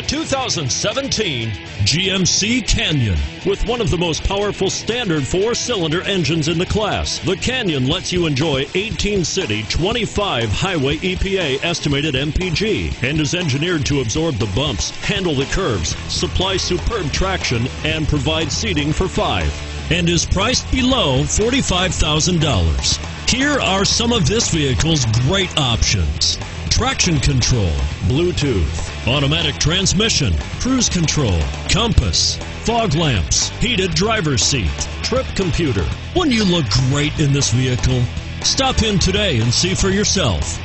the 2017 GMC Canyon. With one of the most powerful standard four-cylinder engines in the class, the Canyon lets you enjoy 18 city, 25 highway EPA estimated MPG, and is engineered to absorb the bumps, handle the curves, supply superb traction, and provide seating for five, and is priced below $45,000. Here are some of this vehicle's great options: traction control, Bluetooth, automatic transmission, cruise control, compass, fog lamps, heated driver's seat, trip computer. Wouldn't you look great in this vehicle? Stop in today and see for yourself.